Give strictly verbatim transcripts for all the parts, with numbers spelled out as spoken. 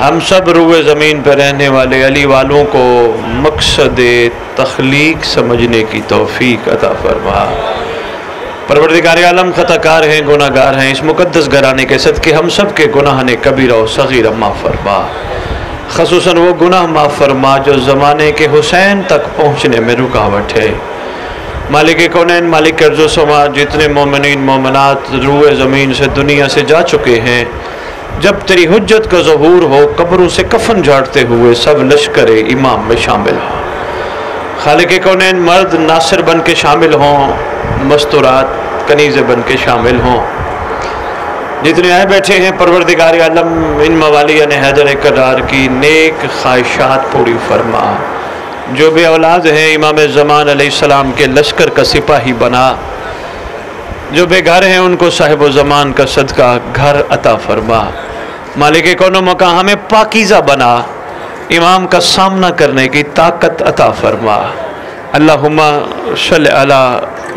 हम सब रूए ज़मीन पर रहने वाले अली वालों को मकसद तख्लीक समझने की तौफीक अता फरमा। परवरदिगार आलम खताकार हैं, गुनाहगार हैं, इस मुकद्दस घराने के सदके हम सब के गुनाह ने कबीरा व सगीरा माफ़ फरमा। ख़ुसूसन वो गुनाह माफ़ फरमा जो ज़माने के हुसैन तक पहुँचने में रुकावट है। मालिक कौनैन, मालिक कर्ज़ो समा, जितने मोमिनीन मोमिनात रूए ज़मीन से दुनिया से जा चुके हैं, जब तेरी हुज्जत का ज़हूर हो कब्रों से कफन झाड़ते हुए सब लश्कर इमाम में शामिल हों। खालिक कौनैन, मर्द नासिर बन के शामिल हों, मस्तूरात कनीज़े बन के शामिल हों। जितने आए बैठे हैं परवरदिगार आलम इन मवालिया ने हैदर करार की नेक ख्वाहिशात पूरी फरमा। जो भी औलाद हैं इमाम ज़मान अलैहिस्सलाम के लश्कर का सिपाही बना। जो बेघर हैं उनको साहिब ज़मान का सदका घर अता फरमा। मालिक कौनो मकान हमें पाकीज़ा बना, इमाम का सामना करने की ताकत अता फरमा। अल्लाहुम्मा सल्लि अला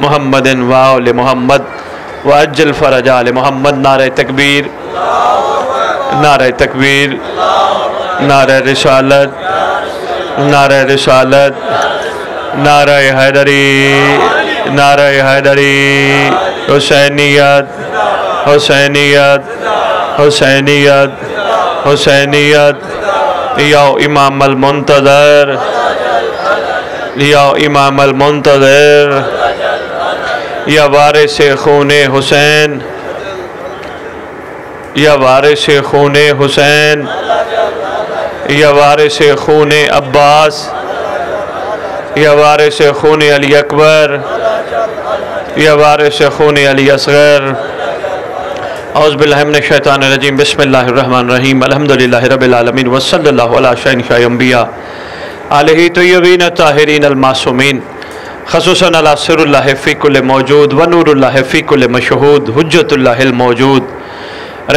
मुहम्मदिन व आलि मुहम्मद व अज्जल फरज आलि मुहम्मद। नारे तकबीर, नारे तकबीर, नारे रिसालत, नारा रिसालत, नारा हैदरी, नारा हैदरी, हुसैनियत, हुसैनियत, हुसैनियत, हुसैनियत। या इमाम अल मुंतज़र, या इमाम अल मुंतज़र, या वारिस खूने हुसैन, या वारिस खूने हुसैन, या वारिस खून अब्बास, या वारिस खून अली अकबर, या वारिस खून अली असगर। औज़ु बिल्लाहि मिनश शैतानिर रजीम, बिस्मिल्लाहिर रहमानिर रहीम, अल्हम्दुलिल्लाहि रब्बिल आलमीन, व सल्लल्लाहु अला अशरफिल अंबिया आलिही तय्यबीन ताहिरीन अल मासूमीन। ख़ुसूसन अला सिरुल्लाहि फ़ी कुल्लि मौजूद व नूरुल्लाहि फ़ी कुल्लि मशहूद, हुज्जतुल्लाहि अल मौजूद,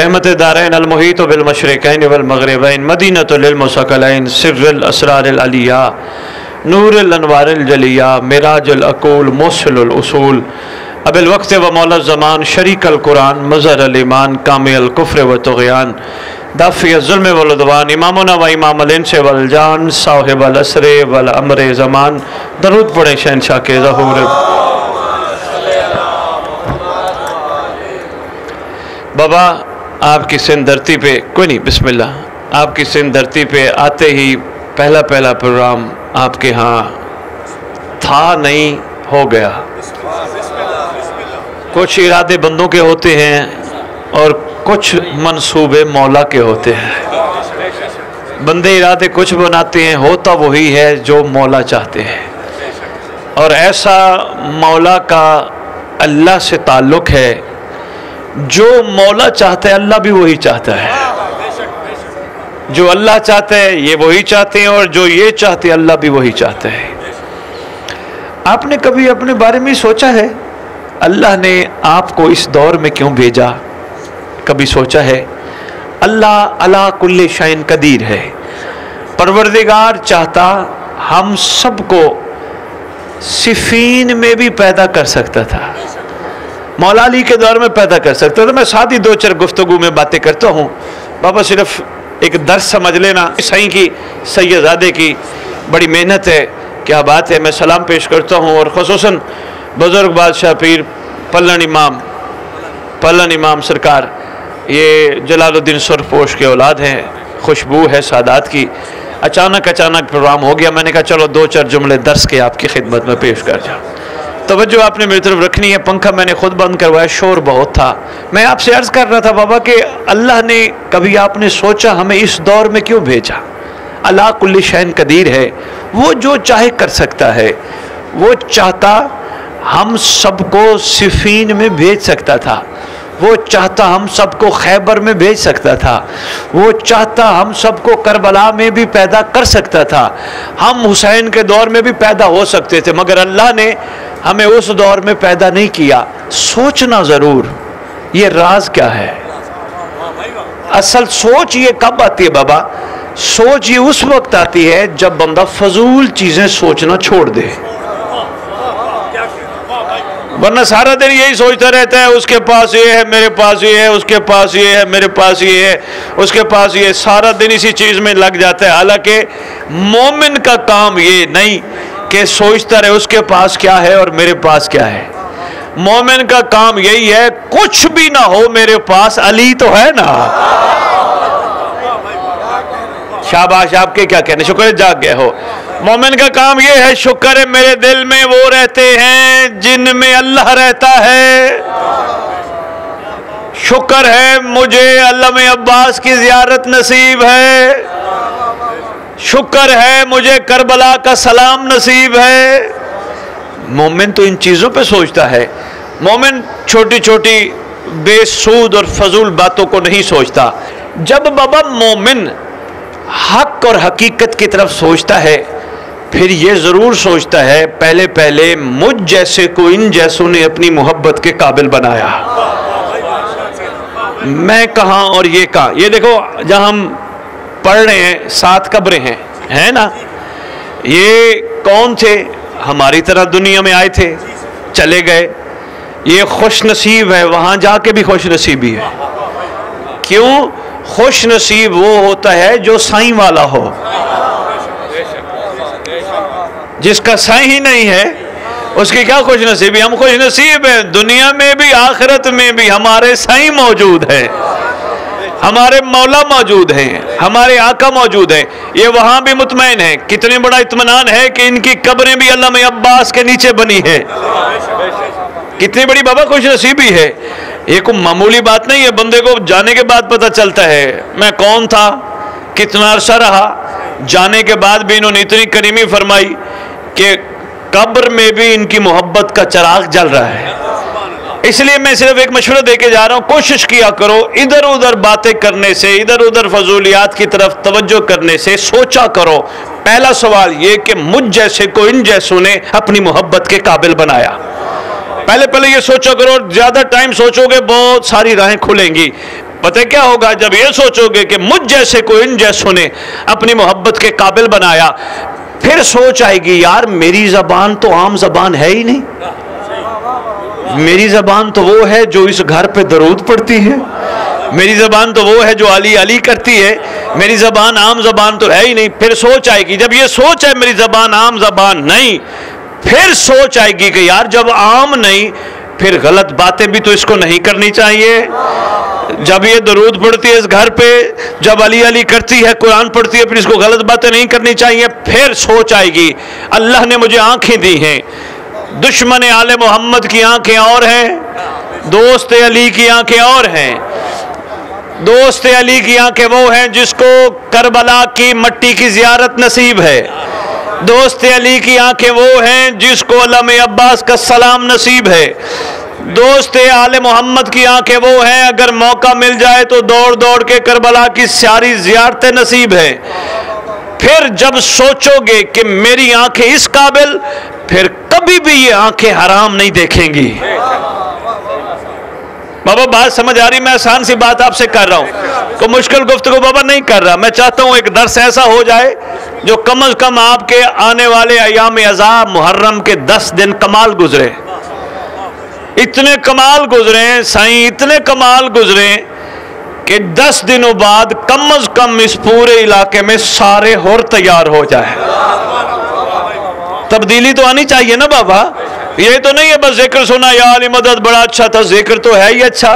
रहमत दारैन अल मुहीत बिल मशरिक़ैन वल मग़रिबैन, मदीनतुल मुसक़लैन, सिर्रुल असरारिल अलिया, नूरुल अनवारिल जलिया, मिराजुल अक़ूल, मौसलुल उसूल, अबिल वक्त व मौला ज़मान, शरीकल कुरान, मज़हरुल ईमान, कामिल कुफ्र व तुग़यान, दाफ़िय ज़ुल्म वल उदवान, इमामुना व इमाम अल इंस वल जान, साहिबुल असरे वल अमरे ज़मान। दरूद पढ़े शहंशाह के ज़हूर। बाबा आपकी सिंध धरती पे कोई नहीं, बिस्मिल्लाह, आपकी सिंध धरती पे आते ही पहला पहला प्रोग्राम आपके यहाँ था, नहीं हो गया। कुछ इरादे बंदों के होते हैं और कुछ मंसूबे मौला के होते हैं। बंदे इरादे कुछ बनाते हैं, होता वही है जो मौला चाहते हैं। और ऐसा मौला का अल्लाह से ताल्लुक़ है, जो मौला चाहता है अल्लाह भी वही चाहता है। जो अल्लाह चाहता है ये वही चाहते हैं, और जो ये चाहते हैं अल्लाह भी वही चाहता है। आपने कभी अपने बारे में सोचा है अल्लाह ने आपको इस दौर में क्यों भेजा? कभी सोचा है? अल्लाह अला कुल्ले शैन कदीर है। परवरदिगार चाहता हम सबको सिफीन में भी पैदा कर सकता था, मौला अली के दौर में पैदा कर सकते। तो मैं साथ ही दो चार गुफ्तगू में बातें करता हूँ, बाबा सिर्फ एक दर्स समझ लेना। सही की सैयदादे की बड़ी मेहनत है, क्या बात है। मैं सलाम पेश करता हूँ और ख़ुसूसन बुज़ुर्ग बादशाह पीर पल्लन इमाम पल्लन इमाम सरकार, ये जलालुद्दीन सुरपोश के औलाद हैं, खुशबू है सादात की। अचानक अचानक प्रोग्राम हो गया, मैंने कहा चलो दो चार जुमले दर्स के आपकी खिदमत में पेश कर जाऊँ। तवज्जो आपने मेरी तरफ रखनी है। पंखा मैंने खुद बंद करवाया, शोर बहुत था। मैं आपसे अर्ज़ कर रहा था बाबा कि अल्लाह ने, कभी आपने सोचा हमें इस दौर में क्यों भेजा? अला कुल्ली शैन कदीर है, वो जो चाहे कर सकता है। वो चाहता हम सबको सिफीन में भेज सकता था, वो चाहता हम सबको खैबर में भेज सकता था, वो चाहता हम सबको करबला में भी पैदा कर सकता था। हम हुसैन के दौर में भी पैदा हो सकते थे, मगर अल्लाह ने हमें उस दौर में पैदा नहीं किया। सोचना ज़रूर ये राज क्या है, असल सोच ये कब आती है बाबा? सोच ये उस वक्त आती है जब बंदा फजूल चीज़ें सोचना छोड़ दे। वरना सारा दिन यही सोचता रहता है उसके पास ये है, मेरे पास ये है, उसके पास ये है, मेरे पास ये है, उसके पास ये, सारा दिन इसी चीज़ में लग जाता है। हालांकि मोमिन का काम ये नहीं कि सोचता रहे उसके पास क्या है और मेरे पास क्या है। मोमिन का काम यही है कुछ भी ना हो मेरे पास अली तो है ना। शाबाश, आपके क्या कहने, शुक्र जाग गए हो। मोमिन का काम यह है शुक्र है मेरे दिल में वो रहते हैं जिनमें अल्लाह रहता है। शुक्र है मुझे अल्लामा अब्बास की ज़ियारत नसीब है। शुक्र है मुझे करबला का सलाम नसीब है। मोमिन तो इन चीज़ों पे सोचता है। मोमिन छोटी छोटी बेसूद और फजूल बातों को नहीं सोचता। जब बाबा मोमिन हक और हकीकत की तरफ सोचता है फिर ये ज़रूर सोचता है पहले पहले मुझ जैसे को इन जैसों ने अपनी मोहब्बत के काबिल बनाया, मैं कहाँ और ये कहाँ। ये देखो जहाँ हम पढ़ रहे हैं सात कब्रें हैं, है ना। ये कौन थे, हमारी तरह दुनिया में आए थे चले गए। ये खुश नसीब है, वहाँ जाके भी खुश नसीबी है। क्यों खुश नसीब वो होता है जो साईं वाला हो, जिसका साईं ही नहीं है उसकी क्या खुश नसीबी। हम खुश नसीब हैं, दुनिया में भी आखिरत में भी हमारे साईं मौजूद है, हमारे मौला मौजूद हैं, हमारे आका मौजूद हैं। ये वहाँ भी मुतमईन है। कितने बड़ा इत्मीनान है कि इनकी कब्रें भी अल्लामा अब्बास के नीचे बनी है। कितनी बड़ी बाबा खुश नसीबी है। ये कोई मामूली बात नहीं है, बंदे को जाने के बाद पता चलता है मैं कौन था, कितना अरसा रहा। जाने के बाद भी इन्होंने इतनी करीमी फरमाई कि कब्र में भी इनकी मोहब्बत का चिराग जल रहा है। इसलिए मैं सिर्फ एक मशवरा दे के जा रहा हूँ, कोशिश किया करो इधर उधर बातें करने से, इधर उधर फजूलियात की तरफ तवज्जो करने से सोचा करो पहला सवाल ये कि मुझ जैसे को इन जैसों ने अपनी मोहब्बत के काबिल बनाया। पहले पहले ये सोचो करो। ज़्यादा टाइम सोचोगे बहुत सारी राहें खुलेंगी। पता क्या होगा, जब ये सोचोगे कि मुझ जैसे को इन जैसों ने अपनी मोहब्बत के काबिल बनाया फिर सोच आएगी यार मेरी ज़बान तो आम ज़बान है ही नहीं। मेरी ज़बान तो वो है जो इस घर पे दरूद पढ़ती है। मेरी ज़बान तो वो है जो अली अली करती है। मेरी ज़बान आम ज़बान तो है ही नहीं। फिर सोच आएगी, जब ये सोच है मेरी ज़बान आम ज़बान नहीं, फिर सोच आएगी कि यार जब आम नहीं फिर गलत बातें भी तो इसको नहीं करनी चाहिए। जब ये दरूद पढ़ती है इस घर पे, जब अली अली करती है, कुरान पढ़ती है, फिर इसको गलत बातें नहीं करनी चाहिए। फिर सोच आएगी अल्लाह ने मुझे आंखें दी हैं, दुश्मन आले मोहम्मद की आंखें और हैं, दोस्त अली की आंखें और हैं। दोस्त अली की आंखें वो हैं जिसको करबला की मट्टी की ज़ियारत नसीब है। दोस्त अली की आंखें वो हैं जिसको अल्लामा अब्बास का सलाम नसीब है। दोस्त आले मोहम्मद की आंखें वो हैं अगर मौका मिल जाए तो दौड़ दौड़ के करबला की सारी ज़ियारतें नसीब है। फिर जब सोचोगे कि मेरी आंखें इस काबिल, फिर कभी भी ये आंखें हराम नहीं देखेंगी। बाबा बात समझ आ रही, मैं आसान सी बात आपसे कर रहा हूँ, कोई मुश्किल गुफ्तगू बाबा नहीं कर रहा। मैं चाहता हूँ एक दर्स ऐसा हो जाए जो कम अज़ कम आपके आने वाले अयाम अज़ा मुहर्रम के दस दिन कमाल गुजरे, इतने कमाल गुजरे साईं, इतने कमाल गुजरे कि दस दिनों बाद कम अज़ कम इस पूरे इलाके में सारे होर तैयार हो जाए। तब्दीली तो आनी चाहिए ना बाबा। ये तो नहीं है बस जिक्र सुना या अली मदद बड़ा अच्छा था, जिक्र तो है ही अच्छा।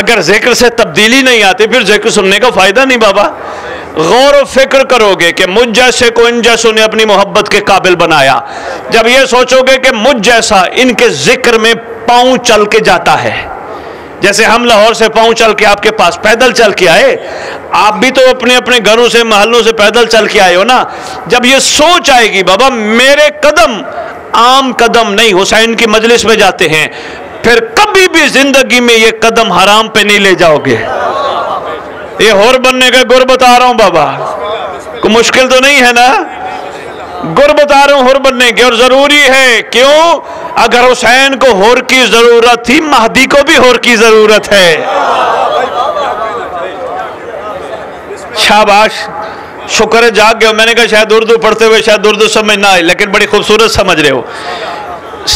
अगर जिक्र से तब्दीली नहीं आती फिर जिक्र सुनने का फ़ायदा नहीं बाबा। गौर और फिक्र करोगे कि मुझ जैसे को इन जैसों ने अपनी मोहब्बत के काबिल बनाया। जब ये सोचोगे कि मुझ जैसा इनके जिक्र में पाँव चल के जाता है, जैसे हम लाहौर से पाँव चल के आपके पास पैदल चल के आए, आप भी तो अपने अपने घरों से महलों से पैदल चल के आए हो ना। जब ये सोच आएगी बाबा मेरे कदम आम कदम नहीं, हुसैन की मजलिस में जाते हैं, फिर कभी भी जिंदगी में ये कदम हराम पे नहीं ले जाओगे। ये होर बनने का गुर बता रहा हूँ बाबा, को मुश्किल तो नहीं है ना, गुर बता रहा हूँ होर बनने के। और जरूरी है, क्यों, अगर हुसैन को होर की जरूरत थी महदी को भी होर की जरूरत है। शाबाश, शुक्र जाग गए। मैंने कहा शायद उर्दू पढ़ते हुए शायद उर्दू समझ ना आए, लेकिन बड़ी खूबसूरत समझ रहे हो।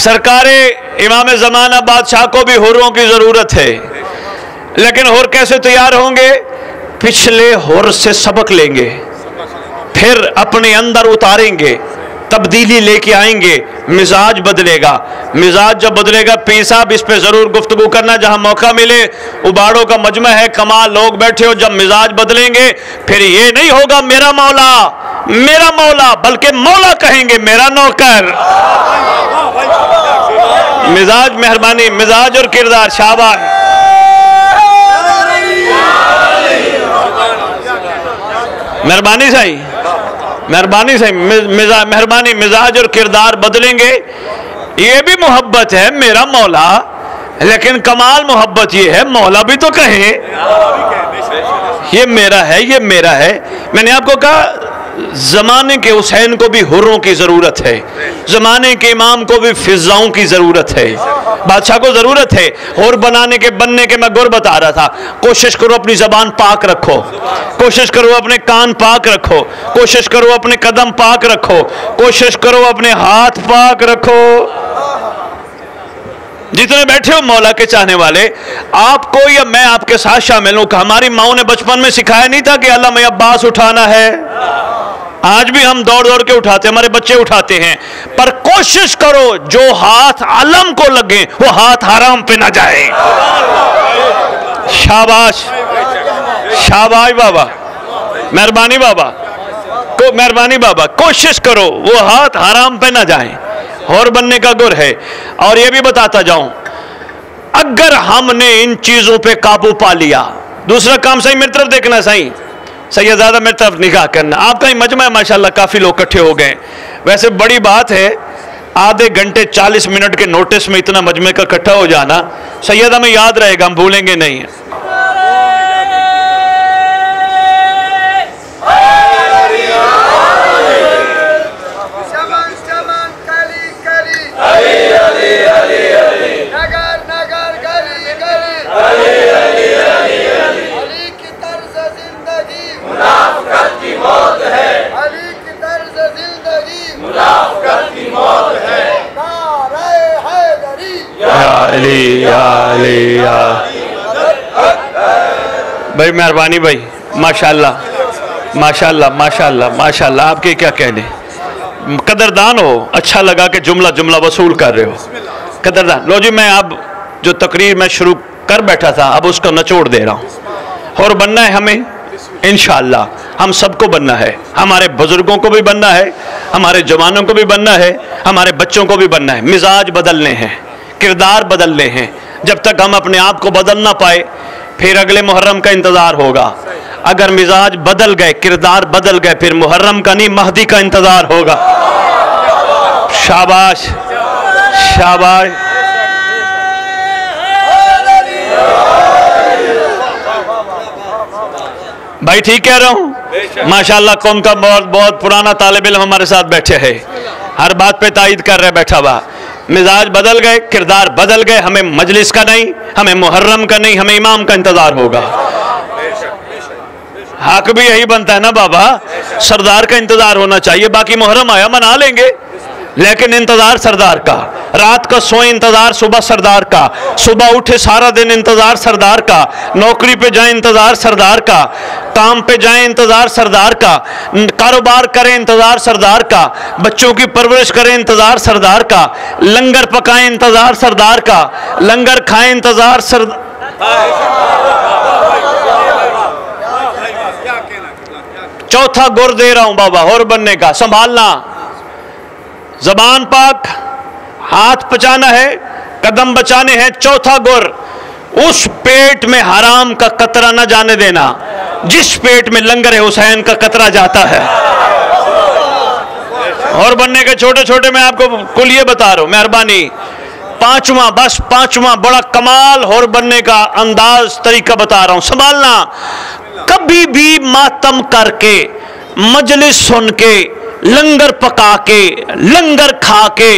सरकारे इमाम ज़माना बादशाह को भी हुर्रों की ज़रूरत है, लेकिन हुर कैसे तैयार होंगे? पिछले हुर से सबक लेंगे, फिर अपने अंदर उतारेंगे, तब्दीली लेके आएंगे, मिजाज बदलेगा। मिजाज जब बदलेगा, पी साहब इस पर ज़रूर गुफ्तगू करना जहाँ मौका मिले, उबाड़ो का मजमा है, कमाल लोग बैठे हो। जब मिजाज बदलेंगे फिर ये नहीं होगा मेरा मौला मेरा मौला, बल्कि मौला कहेंगे मेरा नौकर। मिजाज मेहरबानी, मिजाज और किरदार, शाबाश। मेहरबानी सही, मेहरबानी से मिजा मेहरबानी मिजाज और किरदार बदलेंगे। ये भी मोहब्बत है मेरा मौला, लेकिन कमाल मोहब्बत ये है मौला भी तो कहे ये मेरा है, ये मेरा है। मैंने आपको कहा ज़माने के हुसैन को भी हुर्रों की ज़रूरत है, ज़माने के इमाम को भी फिज़ाओं की ज़रूरत है, बादशाह को ज़रूरत है और बनाने के बनने के मैं गुर बता रहा था। कोशिश करो अपनी ज़बान पाक रखो, कोशिश करो अपने कान पाक रखो, कोशिश करो अपने कदम पाक रखो, कोशिश करो अपने हाथ पाक रखो। जितने बैठे हो मौला के चाहने वाले, आपको या मैं आपके साथ शामिल हूँ। हमारी माओं ने बचपन में सिखाया नहीं था कि अल्लामा अब्बास उठाना है? आज भी हम दौड़ दौड़ के उठाते हैं, हमारे बच्चे उठाते हैं, पर कोशिश करो जो हाथ आलम को लगे वो हाथ हराम पे ना जाए। शाबाश शाबाश बाबा, मेहरबानी बाबा को, मेहरबानी बाबा। कोशिश करो वो हाथ हराम पे ना जाए, और बनने का गुर है। और ये भी बताता जाऊं, अगर हमने इन चीजों पे काबू पा लिया, दूसरा काम सही, मेरी तरफ देखना सही, सैयदज़ादा मेरी तरफ निगाह करना। आपका ही मजमा है माशाल्लाह, काफ़ी लोग इकट्ठे हो गए। वैसे बड़ी बात है आधे घंटे चालीस मिनट के नोटिस में इतना मजमे का इकट्ठा हो जाना। सैयदा में याद रहेगा, हम भूलेंगे नहीं। भाई मेहरबानी भाई, माशाल्लाह माशाल्लाह माशाल्लाह माशाल्लाह, आपके क्या कहने, कदरदान हो। अच्छा लगा कि जुमला जुमला वसूल कर रहे हो, कदरदान। लो जी, मैं अब जो तकरीर मैं शुरू कर बैठा था, अब उसको नचोड़ दे रहा हूँ। और बनना है हमें इंशाअल्लाह, हम सबको बनना है, हमारे बुजुर्गों को भी बनना है, हमारे जवानों को भी बनना है, हमारे बच्चों को भी बनना है। मिजाज बदलने हैं, किरदार बदलने हैं। जब तक हम अपने आप को बदल ना पाए, फिर अगले मुहर्रम का इंतज़ार होगा। अगर मिजाज बदल गए, किरदार बदल गए, फिर मुहर्रम का नहीं, महदी का इंतज़ार होगा। शाबाश शाबाश। भाई ठीक कह रहा हूँ माशाल्लाह, कौम का बहुत बहुत पुराना तालिब इल्म हमारे साथ बैठे हैं, हर बात पे तायद कर रहे बैठा हुआ। मिजाज बदल गए, किरदार बदल गए, हमें मजलिस का नहीं, हमें मुहर्रम का नहीं, हमें इमाम का इंतजार होगा। हक भी यही बनता है ना बाबा, सरदार का इंतजार होना चाहिए। बाकी मुहर्रम आया मना लेंगे, लेकिन इंतजार सरदार का। रात का सोए इंतजार सुबह सरदार का, सुबह उठे सारा दिन इंतजार सरदार का, नौकरी पे जाए इंतजार सरदार का, काम पे जाए इंतजार सरदार का, कारोबार करें इंतजार सरदार का, बच्चों की परवरिश करें इंतजार सरदार का, लंगर पकाएं इंतजार सरदार का, लंगर खाएं इंतजार सरदार। चौथा गुर दे रहा हूं बाबा, और बनने का संभालना। जबान पाक, हाथ बचाना है, कदम बचाने हैं। चौथा गुर, उस पेट में हराम का कतरा न जाने देना जिस पेट में लंगर हुसैन का कतरा जाता है। और बनने के छोटे छोटे मैं आपको कुल ये बता रहा हूं, मेहरबानी। पांचवा, बस पांचवा बड़ा कमाल और बनने का अंदाज तरीका बता रहा हूं, संभालना। कभी भी मातम करके, मजलिस सुन के, लंगर पका के, लंगर खा के,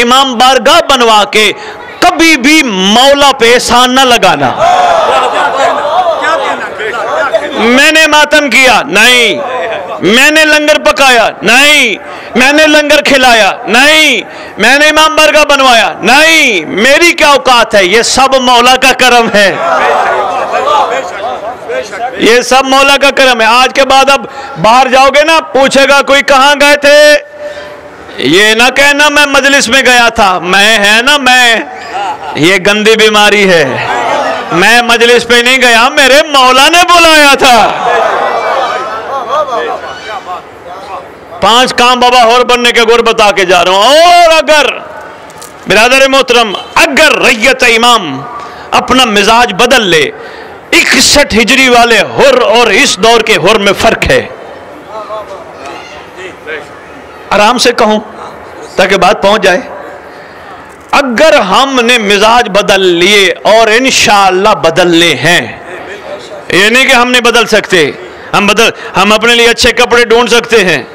इमाम बारगाह बनवा के कभी भी मौला पे एहसान ना लगाना। मैंने मातम किया नहीं, मैंने लंगर पकाया, नहीं मैंने लंगर खिलाया, नहीं मैंने इमाम बरगा बनवाया, नहीं मेरी क्या औकात है, ये सब मौला का करम है, ये सब मौला का करम है। आज के बाद अब बाहर जाओगे ना, पूछेगा कोई कहाँ गए थे, ये ना कहना मैं मजलिस में गया था, मैं है ना मैं, ये गंदी बीमारी है, मैं मजलिस पे नहीं गया, मेरे मौला ने बुलाया था। पांच काम बाबा और बनने के गुर बता के जा रहा हूं। और अगर बिरादर मोहतरम, अगर रैयत इमाम अपना मिजाज बदल ले, इकसठ हिजरी वाले हुर और इस दौर के हुर में फर्क है, आराम से कहूं ताकि बात पहुंच जाए। अगर हमने मिजाज बदल लिए और इंशाअल्लाह बदलने हैं, ये नहीं कि हम नहीं बदल सकते, हम बदल हम अपने लिए अच्छे कपड़े ढूंढ सकते हैं,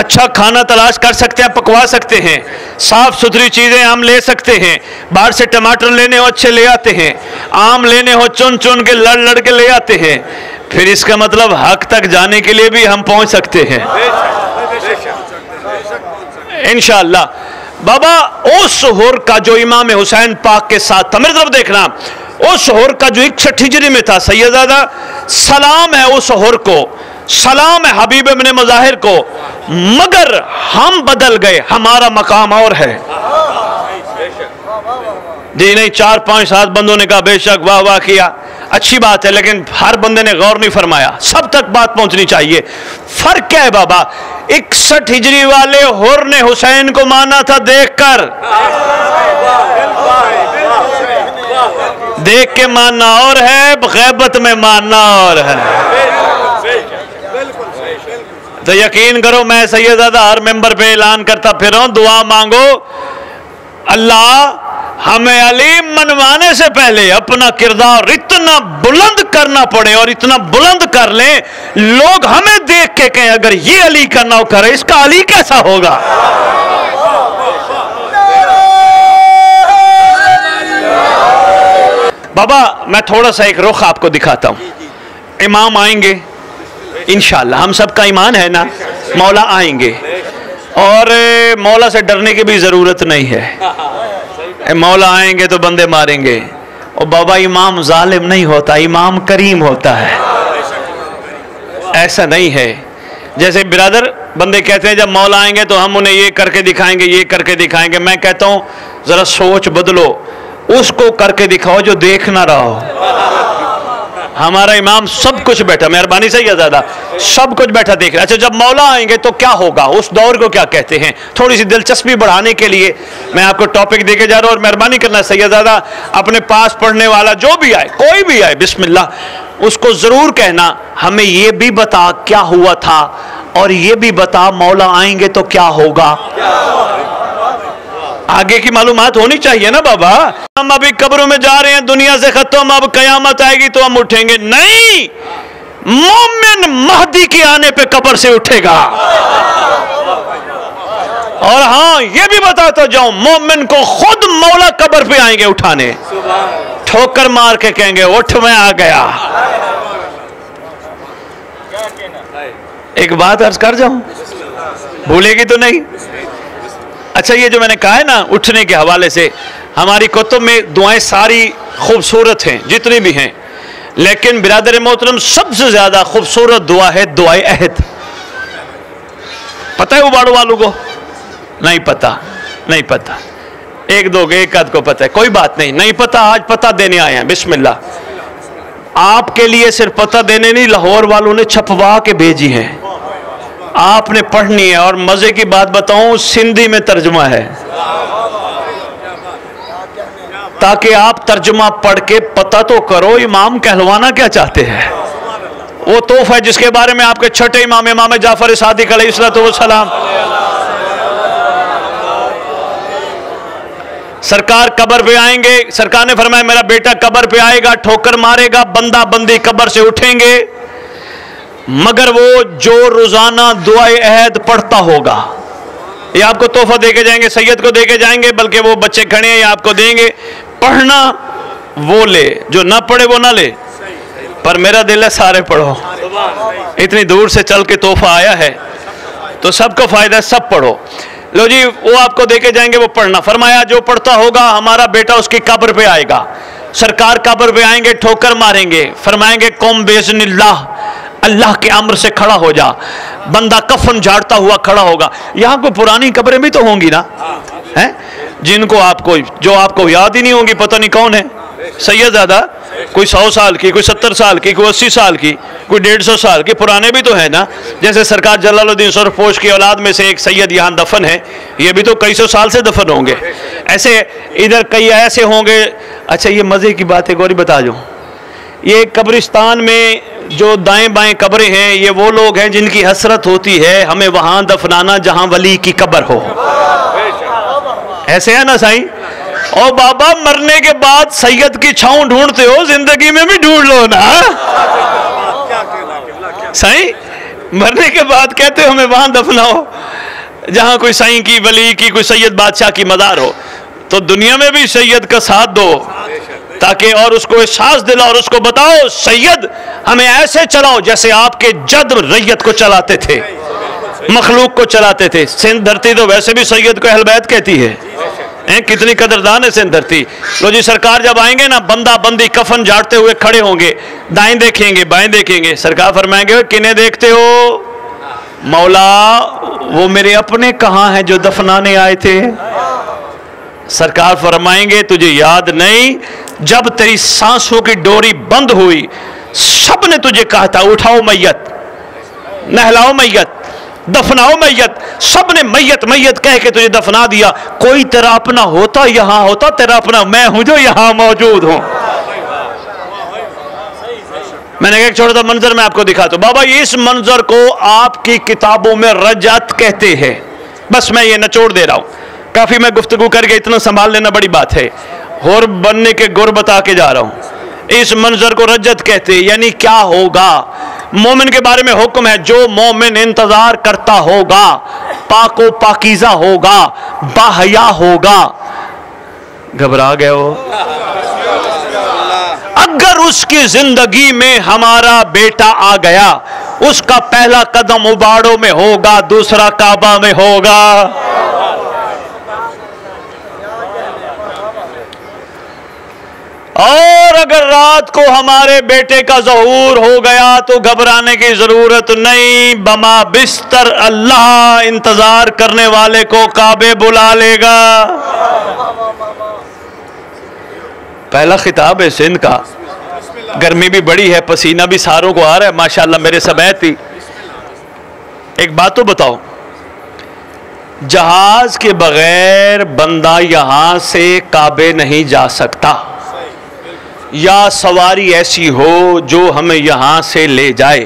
अच्छा खाना तलाश कर सकते हैं, पकवा सकते हैं, साफ़ सुथरी चीज़ें हम ले सकते हैं, बाहर से टमाटर लेने हो अच्छे ले आते हैं, आम लेने हो चुन चुन के लड़ लड़ के ले आते हैं, फिर इसका मतलब हक तक जाने के लिए भी हम पहुंच सकते हैं इंशाअल्लाह। बाबा उस हुर का जो इमाम हुसैन पाक के साथ था, मेरी तरफ देखना, उस हुर का जो इकसठ हिजरी में था, सैयदादा सलाम है उस हुर को, सलाम है हबीब इब्ने मुज़ाहिर को, मगर हम बदल गए, हमारा मकाम और है जी। नहीं चार पांच सात बंदों ने कहा बेशक वाह वाह किया, अच्छी बात है, लेकिन हर बंदे ने गौर नहीं फरमाया, सब तक बात पहुंचनी चाहिए। फर्क क्या है बाबा, इकसठ हिजरी वाले हुर ने हुसैन को माना था, देखकर देख के मानना और है, गैबत में मानना और है। तो यकीन करो मैं सैयदज़ादा हर मेंबर पे ऐलान करता फिर हूं, दुआ मांगो अल्लाह हमें अली मनवाने से पहले अपना किरदार इतना बुलंद करना पड़े और इतना बुलंद कर लें, लोग हमें देख के कहें अगर ये अली का नाव करे, इसका अली कैसा होगा। बाबा मैं थोड़ा सा एक रुख आपको दिखाता हूँ, इमाम आएंगे इंशाल्लाह, हम सब का ईमान है ना, मौला आएंगे और मौला से डरने की भी ज़रूरत नहीं है, मौला आएंगे तो बंदे मारेंगे। और बाबा इमाम जालिम नहीं होता, इमाम करीम होता है, ऐसा नहीं है जैसे बिरादर बंदे कहते हैं जब मौला आएंगे तो हम उन्हें ये करके दिखाएंगे, ये करके दिखाएंगे। मैं कहता हूँ ज़रा सोच बदलो, उसको करके दिखाओ जो देख ना रहा हो। हमारा इमाम सब कुछ बैठा, मेहरबानी से या ज़्यादा सब कुछ बैठा देख रहा है। अच्छा जब मौला आएंगे तो क्या होगा, उस दौर को क्या कहते हैं, थोड़ी सी दिलचस्पी बढ़ाने के लिए मैं आपको टॉपिक देके जा रहा हूँ। और मेहरबानी करना सैयदज़ादा अपने पास पढ़ने वाला जो भी आए, कोई भी आए, बिस्मिल्लाह उसको ज़रूर कहना हमें ये भी बता क्या हुआ था और ये भी बता मौला आएंगे तो क्या होगा, आगे की मालूमात होनी चाहिए ना बाबा। हम अभी कब्रों में जा रहे हैं, दुनिया से खत्म, अब कयामत आएगी तो हम उठेंगे, नहीं, मोमिन महदी के आने पे कब्र से उठेगा। और हाँ ये भी बताता जाऊं, मोमिन को खुद मौला कब्र पे आएंगे उठाने, ठोकर मार के कहेंगे उठ मैं आ गया। एक बात अर्ज कर जाऊं, भूलेगी तो नहीं। अच्छा ये जो मैंने कहा है ना उठने के हवाले से, हमारी कुतुब में दुआएं सारी खूबसूरत हैं जितनी भी हैं, लेकिन बिरादर मोहतरम सबसे ज़्यादा खूबसूरत दुआ है दुआए अहद। पता है उबाड़ो वालों को नहीं पता, नहीं पता, एक दो एक आध को पता है, कोई बात नहीं, नहीं पता आज पता देने आए हैं, बिस्मिल्लाह। आपके लिए सिर्फ पता देने नहीं, लाहौर वालों ने छपवा के भेजी हैं, आपने पढ़नी है। और मजे की बात बताऊं, सिंधी में तर्जुमा है, ताकि आप तर्जुमा पढ़ के पता तो करो इमाम कहलवाना क्या चाहते हैं। वो तोहफा है जिसके बारे में आपके छठे इमाम इमाम जाफर सादिक अलैहिस्सलाम सरकार कब्र पे आएंगे, सरकार ने फरमाया मेरा बेटा कब्र पे आएगा, ठोकर मारेगा, बंदा बंदी कब्र से उठेंगे, मगर वो जो रोजाना दुआए अहद पढ़ता होगा। ये आपको तोहफा देके जाएंगे, सैयद को देके जाएंगे, बल्कि वो बच्चे खड़े हैं आपको देंगे, पढ़ना वो ले, जो ना पढ़े वो ना ले। पर मेरा दिल है सारे पढ़ो। इतनी दूर से चल के तोहफा आया है तो सबको फ़ायदा है, सब पढ़ो। लो जी वो आपको देके जाएंगे वो पढ़ना। फरमाया जो पढ़ता होगा हमारा बेटा उसकी कब्र पे आएगा। सरकार कब्र पे आएंगे, ठोकर मारेंगे, फरमाएंगे कौम बेज़निल्लाह, अल्लाह के अम्र से खड़ा हो जा। बंदा कफन झाड़ता हुआ खड़ा होगा। यहाँ कोई पुरानी कब्रें भी तो होंगी ना, हैं, जिनको आपको जो आपको याद ही नहीं होंगी। पता नहीं कौन है सैयद दादा, कोई सौ साल की, कोई सत्तर साल की, कोई अस्सी साल की, कोई डेढ़ सौ साल की। पुराने भी तो है ना, जैसे सरकार जलालुद्दीन सरपोश की औलाद में से एक सैयद यहाँ दफन है, ये भी तो कई सौ साल से दफन होंगे। ऐसे इधर कई ऐसे होंगे। अच्छा ये मज़े की बात है, गौरी बता दो, ये कब्रिस्तान में जो दाएं बाएं कब्रें हैं ये वो लोग हैं जिनकी हसरत होती है हमें वहाँ दफनाना जहाँ वली की कब्र हो। ऐसे है ना साईं? और बाबा मरने के बाद सैयद की छांव ढूंढते हो, जिंदगी में भी ढूंढ लो ना साईं। मरने के बाद कहते हो हमें वहां दफनाओ जहां कोई साईं की, वली की, कोई सैयद बादशाह की मदार हो। तो दुनिया में भी सैयद का साथ दो, ताकि और उसको एहसास दिलाओ और उसको बताओ सैयद हमें ऐसे चलाओ जैसे आपके जद रैयत को चलाते थे, मखलूक को चलाते थे। सिंध धरती तो वैसे भी सैयद को अहल बैत कहती है, कितनी कदरदान है सिंध धरती। लो जी सरकार जब आएंगे ना, बंदा बंदी कफन झाड़ते हुए खड़े होंगे, दाएं देखेंगे बाएं देखेंगे। सरकार फरमाएंगे किन्हें देखते हो? मौला वो मेरे अपने कहाँ हैं जो दफनाने आए थे? सरकार फरमाएंगे तुझे याद नहीं, जब तेरी सांसों की डोरी बंद हुई सबने तुझे कहा था उठाओ मैयत, नहलाओ मैयत, दफनाओ मैयत। सबने मैयत मैयत कह के तुझे दफना दिया। कोई तेरा अपना होता यहाँ होता, तेरा अपना मैं हूं जो यहाँ मौजूद हूं। मैंने एक छोटा सा मंजर मैं आपको दिखा। तो बाबा इस मंजर को आपकी किताबों में रजत कहते हैं। बस मैं ये नचोड़ दे रहा हूं, काफी मैं गुफ्तगू करके इतना संभाल लेना बड़ी बात है, और बनने के गुर बता के जा रहा हूं। इस मंजर को रजत कहते, यानी क्या होगा? मोमिन के बारे में हुक्म है, जो मोमिन इंतजार करता होगा पाको पाकीजा होगा, बाहया होगा। घबरा गए हो? अगर उसकी जिंदगी में हमारा बेटा आ गया, उसका पहला कदम उबाड़ो में होगा, दूसरा काबा में होगा। और अगर रात को हमारे बेटे का ज़हूर हो गया तो घबराने की ज़रूरत नहीं, बमा बिस्तर अल्लाह इंतज़ार करने वाले को काबे बुला लेगा। पहला खिताब है सिंध का। गर्मी भी बड़ी है, पसीना भी सारों को आ रहा है माशाल्लाह मेरे समेत ही। एक बात तो बताओ, जहाज के बगैर बंदा यहाँ से काबे नहीं जा सकता, या सवारी ऐसी हो जो हमें यहाँ से ले जाए।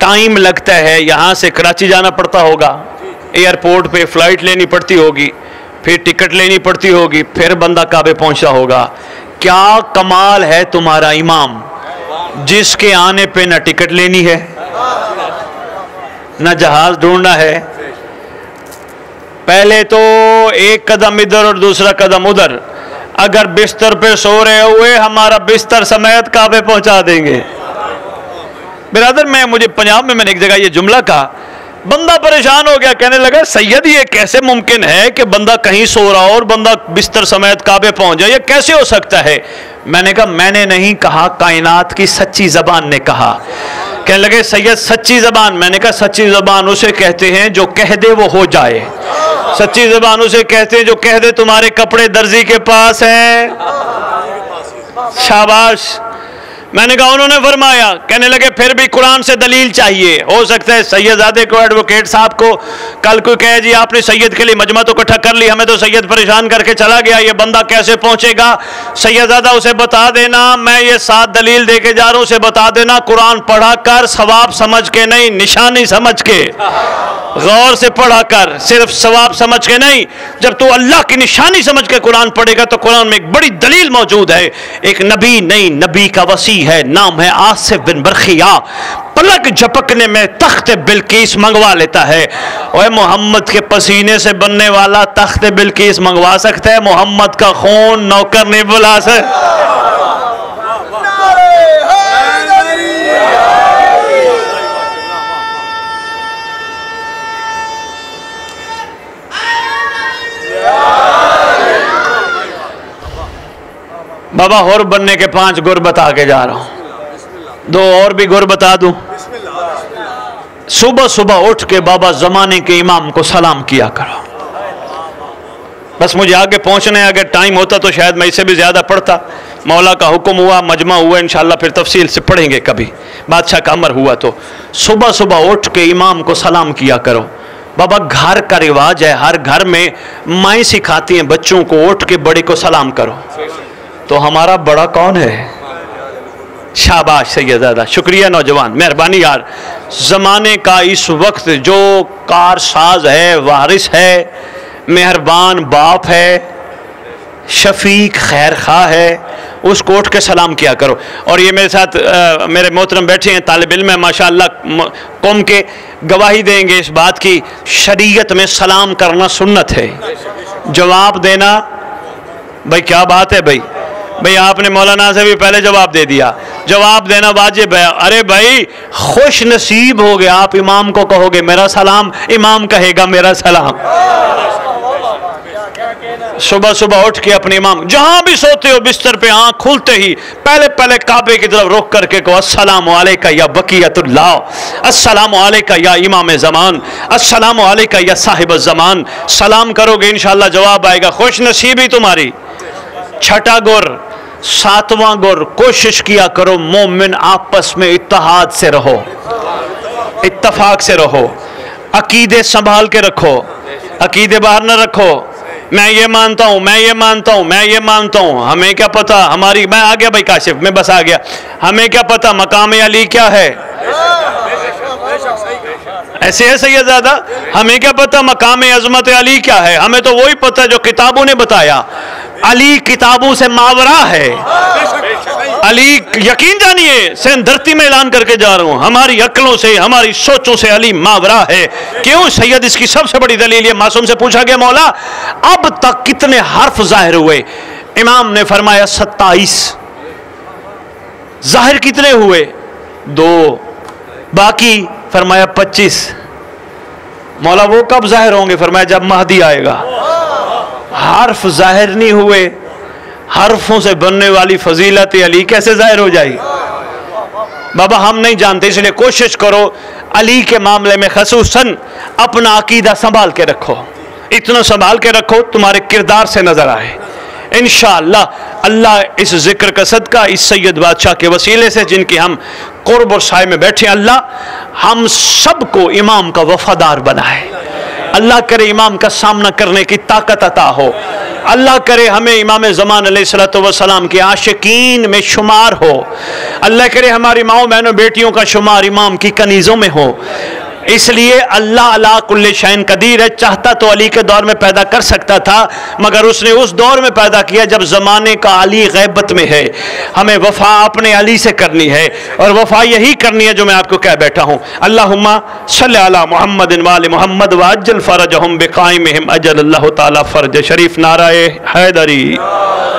टाइम लगता है, यहाँ से कराची जाना पड़ता होगा, एयरपोर्ट पे फ्लाइट लेनी पड़ती होगी, फिर टिकट लेनी पड़ती होगी, फिर बंदा काबे पहुँचा होगा। क्या कमाल है तुम्हारा इमाम, जिसके आने पे ना टिकट लेनी है ना जहाज़ ढूंढना है। पहले तो एक कदम इधर और दूसरा कदम उधर। अगर बिस्तर पे सो रहे हुए हमारा बिस्तर समेत काबे पहुंचा देंगे। बिरादर मैं मुझे पंजाब में मैंने एक जगह ये जुमला कहा, बंदा परेशान हो गया, कहने लगा सैयद ये कैसे मुमकिन है कि बंदा कहीं सो रहा हो और बंदा बिस्तर समेत काबे पहुंच जाए, ये कैसे हो सकता है? मैंने कहा मैंने नहीं कहा, कायनात की सच्ची जबान ने कहा। कहने लगे सैयद सच्ची जबान? मैंने कहा सच्ची जबान उसे कहते हैं जो कह दे वो हो जाए। सच्ची जबान उसे कहते हैं जो कह दे तुम्हारे कपड़े दर्जी के पास हैं। शाबाश। मैंने कहा उन्होंने फरमाया? कहने लगे फिर भी कुरान से दलील चाहिए। हो सकता है सैयदजादे को, एडवोकेट साहब को कल कोई कहे जी आपने सैयद के लिए मजमा तो इकट्ठा कर ली, हमें तो सैयद परेशान करके चला गया, ये बंदा कैसे पहुंचेगा? सैयदजादा उसे बता देना मैं ये साथ दलील दे के जा रहा हूँ, उसे बता देना कुरान पढ़ा कर, सवाब समझ के नहीं, निशानी समझ के, गौर से पढ़ा कर, सिर्फ सवाब समझ के नहीं। जब तू अल्लाह की निशानी समझ के कुरान पढ़ेगा तो कुरान में एक बड़ी दलील मौजूद है। एक नबी नहीं, नबी का वसी है, नाम है आसिफ बिन बरखिया, पलक झपकने में तख्त बिल्किस मंगवा लेता है। और मोहम्मद के पसीने से बनने वाला तख्त बिल्किस मंगवा सकता है, मोहम्मद का खून नौकर नहीं बुला सकता। बाबा हुर बनने के पांच गुर बता के जा रहा हूँ, दो और भी गुर बता दूँ। सुबह सुबह उठ के बाबा जमाने के इमाम को सलाम किया करो। बस मुझे आगे पहुँचने, अगर टाइम होता तो शायद मैं इससे भी ज़्यादा पढ़ता। मौला का हुक्म हुआ, मजमा हुआ, इंशाल्लाह फिर तफसील से पढ़ेंगे कभी, बादशाह का अमर हुआ तो। सुबह सुबह उठ के इमाम को सलाम किया करो। बाबा घर का रिवाज है, हर घर में माएँ सिखाती हैं बच्चों को उठ के बड़े को सलाम करो। तो हमारा बड़ा कौन है? शाबाश सैयदादा, शुक्रिया नौजवान, मेहरबानी यार। ज़माने का इस वक्त जो कारसाज है, वारिस है, मेहरबान बाप है, शफीक खैर खा है, उसको उठ के सलाम किया करो। और ये मेरे साथ आ, मेरे मोहतरम बैठे हैं तालिब इल्म है माशाअल्लाह, कौम के गवाही देंगे इस बात की, शरीयत में सलाम करना सुन्नत है। जवाब देना, भाई क्या बात है भाई, भाई आपने मौलाना से भी पहले जवाब दे दिया, जवाब देना वाजिब है। अरे भाई खुश नसीब हो गया आप, इमाम को कहोगे मेरा सलाम, इमाम कहेगा मेरा सलाम। सुबह सुबह उठ के अपने इमाम, जहां भी सोते हो बिस्तर पे आँख खुलते ही पहले पहले काबे की तरफ रुख करके को अस्सलामु अलैका या बकियतुल्लाह, अस्सलामु अलैका या इमाम ज़मान, अस्सलामु अलैका या साहिब ज़मान। सलाम करोगे इंशाल्लाह जवाब आएगा, खुश नसीबी तुम्हारी। छठा गुर, सातवां गुर, कोशिश किया करो मोमिन आपस में इत्तेहाद से रहो, इत्तफाक से रहो, अकीदे संभाल के रखो, अकीदे बाहर न रखो। मैं ये मानता हूँ, मैं ये मानता हूँ, मैं ये मानता हूँ, हमें क्या पता हमारी, मैं आ गया भाई काशिफ में, बस आ गया, हमें क्या पता मकाम अली क्या है। ऐसे है सैयदज़ादा, हमें क्या पता मकाम अजमत अली क्या है, हमें तो वही पता जो किताबों ने बताया। अली किताबों से मावरा है, अली यकीन जानिए सिंध धरती में ऐलान करके जा रहा हूँ, हमारी अक्लों से, हमारी सोचों से अली मावरा है। क्यों सैयद? इसकी सबसे बड़ी दलील ये, मासूम से पूछा गया मौला अब तक कितने हर्फ जाहिर हुए? इमाम ने फरमाया सत्ताईस। जाहिर कितने हुए? दो। बाकी फरमाया पच्चीस। मौला वो कब जाहिर होंगे? फरमाया जब महदी आएगा। हर्फ जाहिर नहीं हुए, हर्फों से बनने वाली फजीलत अली कैसे जाहिर हो जाएगी? बाबा हम नहीं जानते, इसलिए कोशिश करो अली के मामले में खसूसन अपना अकीदा संभाल के रखो, इतना संभाल के रखो तुम्हारे किरदार से नजर आए इंशाअल्लाह। अल्लाह इस जिक्र का सदका, इस सैयद बादशाह के वसीले से जिनके हम क़ुर्ब और साए में बैठे, अल्लाह हम सब को इमाम का वफादार बनाए। अल्लाह करे इमाम का सामना करने की ताकत अता हो। अल्लाह करे हमें इमाम ज़मान अलैहिस्सलाम के आशिकीन में शुमार हो। अल्लाह करे हमारी माओ बहनों बेटियों का शुमार इमाम की कनीज़ों में हो। इसलिए अल्लाह अला कुल्ले शैन कदीर है, चाहता तो अली के दौर में पैदा कर सकता था, मगर उसने उस दौर में पैदा किया जब ज़माने का अली गैबत में है। हमें वफ़ा अपने अली से करनी है, और वफ़ा यही करनी है जो मैं आपको कह बैठा हूँ। अल्लाहुम्मा सल्ली अला मुहम्मद वाले मोहम्मद वाजल फ़रजहुम बिक़ाइमिहिम अजल अल्लाह ताला फ़रज शरीफ। नारा हैदरी।